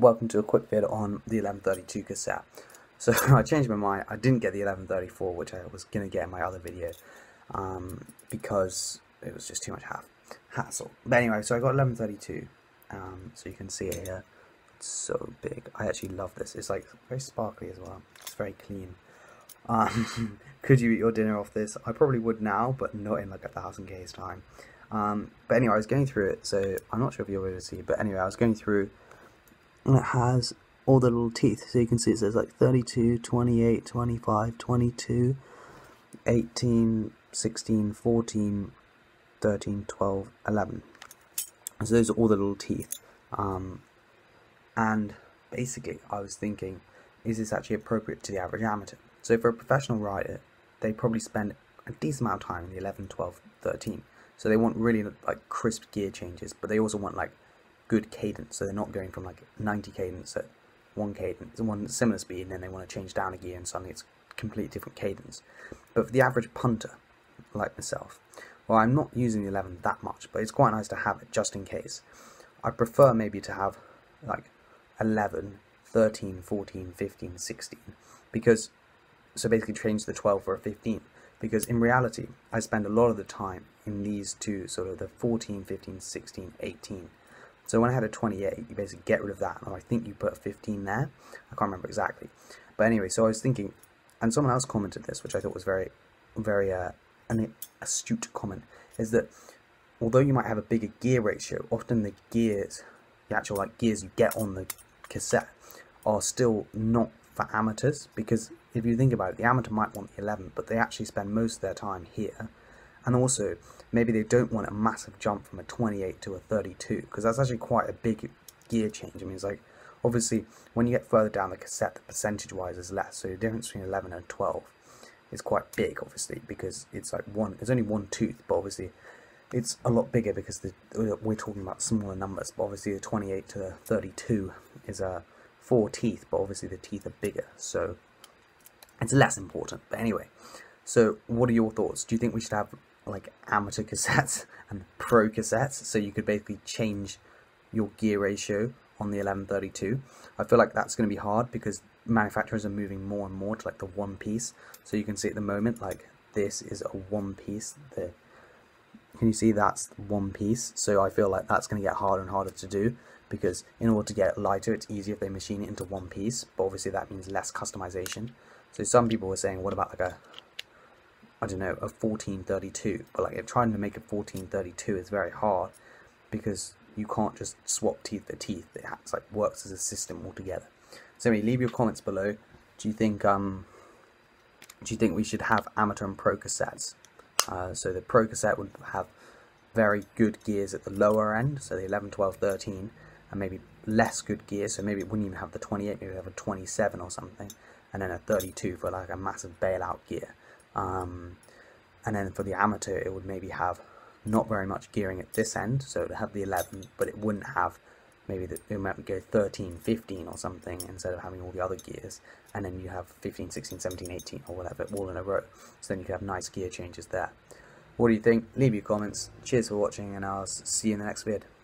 Welcome to a quick vid on the 1132 cassette. So I changed my mind. I didn't get the 1134, which I was going to get in my other video because it was just too much hassle. But anyway, so I got 1132. So you can see it here. It's so big. I actually love this. It's like very sparkly as well. It's very clean. Could you eat your dinner off this? I probably would now, but not in like 1000 K's time. But anyway, I was going through it, so I'm not sure if you'll be able to see, but anyway, I was going through, and it has all the little teeth, so you can see it says like 32, 28, 25, 22, 18, 16, 14, 13, 12, 11. So those are all the little teeth. And basically, I was thinking, is this actually appropriate to the average amateur? So for a professional rider, they probably spend a decent amount of time in the 11, 12, 13. So they want really like crisp gear changes, but they also want like good cadence. So they're not going from like 90 cadence at one cadence, one similar speed, and then they want to change down a gear and suddenly it's completely different cadence. But for the average punter, like myself, well, I'm not using the 11 that much, but it's quite nice to have it just in case. I prefer maybe to have like 11, 13, 14, 15, 16, because so basically change the 12 for a 15, because in reality I spend a lot of the time in these two, sort of the 14, 15, 16, 18. So when I had a 28, you basically get rid of that, and I think you put a 15 there, I can't remember exactly. But anyway, so I was thinking, and someone else commented this, which I thought was very, very an astute comment, is that although you might have a bigger gear ratio, often the gears, the actual like gears you get on the cassette, are still not for amateurs, because if you think about it, the amateur might want the 11, but they actually spend most of their time here, and also maybe they don't want a massive jump from a 28 to a 32, because that's actually quite a big gear change. I mean, it's like, obviously when you get further down the cassette, the percentage wise is less, so the difference between 11 and 12 is quite big, obviously, because it's like there's only one tooth, but obviously it's a lot bigger because we're talking about smaller numbers. But obviously the 28 to the 32 is four teeth, but obviously the teeth are bigger, so it's less important. But anyway, so what are your thoughts? Do you think we should have like amateur cassettes and pro cassettes, so you could basically change your gear ratio on the 1132? I feel like that's going to be hard because manufacturers are moving more and more to like the one piece. So you can see at the moment, like this is a one piece. Can you see that's one piece? So I feel like that's going to get harder and harder to do, because in order to get it lighter, it's easier if they machine it into one piece, but obviously that means less customization. So some people were saying, what about like a, I don't know, a 1432, but like trying to make a 1432 is very hard, because you can't just swap teeth for teeth. It like works as a system altogether. So anyway, leave your comments below. Do you think we should have amateur and pro cassettes? So the pro cassette would have very good gears at the lower end, so the 11, 12, 13, and maybe less good gears, so maybe it wouldn't even have the 28, maybe it would have a 27 or something, and then a 32 for like a massive bailout gear. And then for the amateur, it would maybe have not very much gearing at this end, so it would have the 11, but it wouldn't have, maybe it might go 13, 15 or something instead of having all the other gears, and then you have 15, 16, 17, 18 or whatever, all in a row, so then you could have nice gear changes there. What do you think? Leave your comments. Cheers for watching, and I'll see you in the next vid.